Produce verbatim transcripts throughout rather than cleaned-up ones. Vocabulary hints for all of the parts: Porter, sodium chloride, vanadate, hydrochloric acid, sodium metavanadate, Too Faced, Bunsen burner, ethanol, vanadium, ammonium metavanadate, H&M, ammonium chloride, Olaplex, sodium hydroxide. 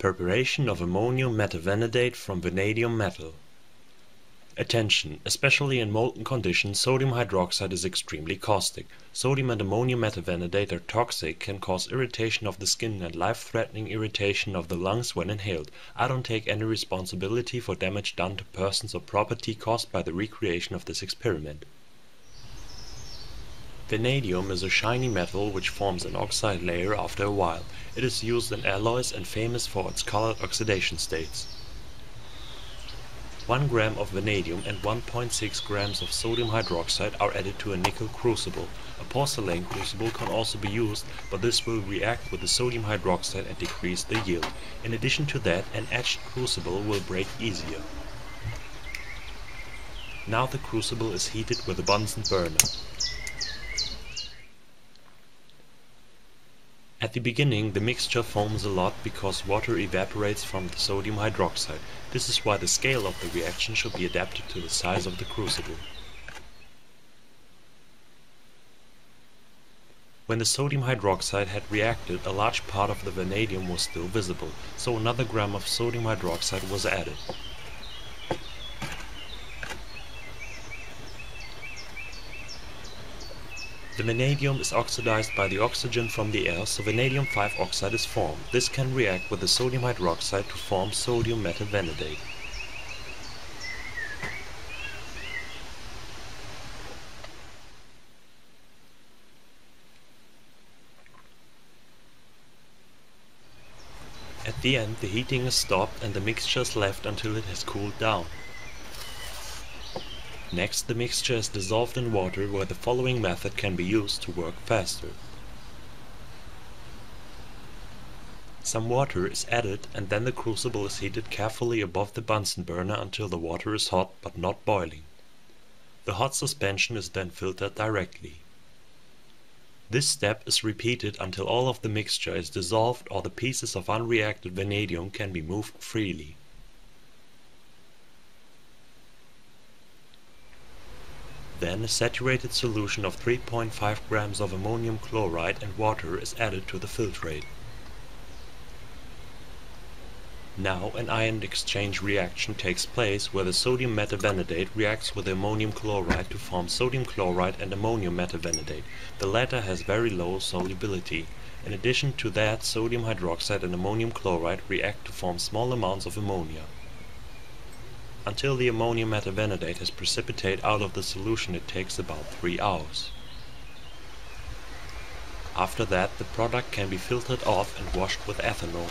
Preparation of ammonium metavanadate from vanadium metal. Attention! Especially in molten conditions, sodium hydroxide is extremely caustic. Sodium and ammonium metavanadate are toxic, can cause irritation of the skin and life-threatening irritation of the lungs when inhaled. I don't take any responsibility for damage done to persons or property caused by the recreation of this experiment. Vanadium is a shiny metal which forms an oxide layer after a while. It is used in alloys and famous for its colored oxidation states. one gram of vanadium and one point six grams of sodium hydroxide are added to a nickel crucible. A porcelain crucible can also be used, but this will react with the sodium hydroxide and decrease the yield. In addition to that, an etched crucible will break easier. Now the crucible is heated with a Bunsen burner. At the beginning, the mixture foams a lot because water evaporates from the sodium hydroxide. This is why the scale of the reaction should be adapted to the size of the crucible. When the sodium hydroxide had reacted, a large part of the vanadium was still visible, so another gram of sodium hydroxide was added. The vanadium is oxidized by the oxygen from the air, so vanadium five oxide is formed. This can react with the sodium hydroxide to form sodium metavanadate. At the end, the heating is stopped and the mixture is left until it has cooled down. Next, the mixture is dissolved in water, where the following method can be used to work faster. Some water is added and then the crucible is heated carefully above the Bunsen burner until the water is hot but not boiling. The hot suspension is then filtered directly. This step is repeated until all of the mixture is dissolved or the pieces of unreacted vanadium can be moved freely. Then a saturated solution of three point five grams of ammonium chloride and water is added to the filtrate. Now an ion exchange reaction takes place where the sodium metavanadate reacts with the ammonium chloride to form sodium chloride and ammonium metavanadate. The latter has very low solubility. In addition to that, sodium hydroxide and ammonium chloride react to form small amounts of ammonia. Until the ammonium metavanadate has precipitated out of the solution, it takes about three hours. After that, the product can be filtered off and washed with ethanol.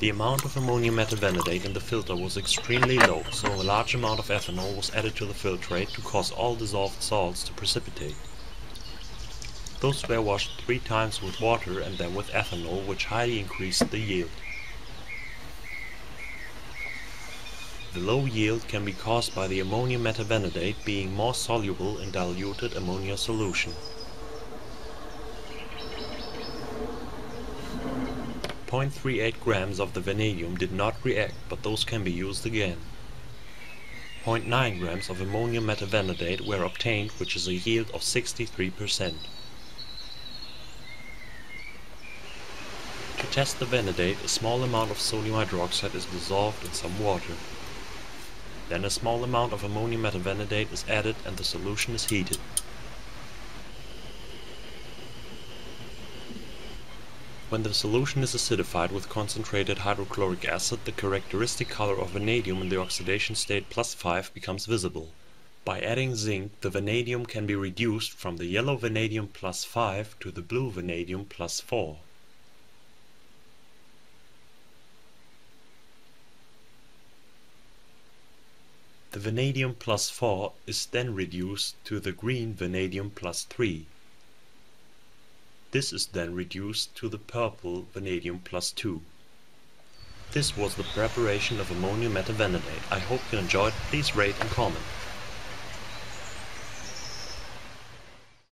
The amount of ammonium metavanadate in the filter was extremely low, so a large amount of ethanol was added to the filtrate to cause all dissolved salts to precipitate. Those were washed three times with water and then with ethanol, which highly increased the yield. The low yield can be caused by the ammonium metavanadate being more soluble in diluted ammonia solution. zero point three eight grams of the vanadium did not react, but those can be used again. zero point nine grams of ammonium metavanadate were obtained, which is a yield of sixty-three percent. To test the vanadate, a small amount of sodium hydroxide is dissolved in some water. Then a small amount of ammonium metavanadate is added and the solution is heated. When the solution is acidified with concentrated hydrochloric acid, the characteristic color of vanadium in the oxidation state plus five becomes visible. By adding zinc, the vanadium can be reduced from the yellow vanadium plus five to the blue vanadium plus four. The vanadium plus four is then reduced to the green vanadium plus three. This is then reduced to the purple vanadium plus two. This was the preparation of ammonium metavanadate. I hope you enjoyed. Please rate and comment.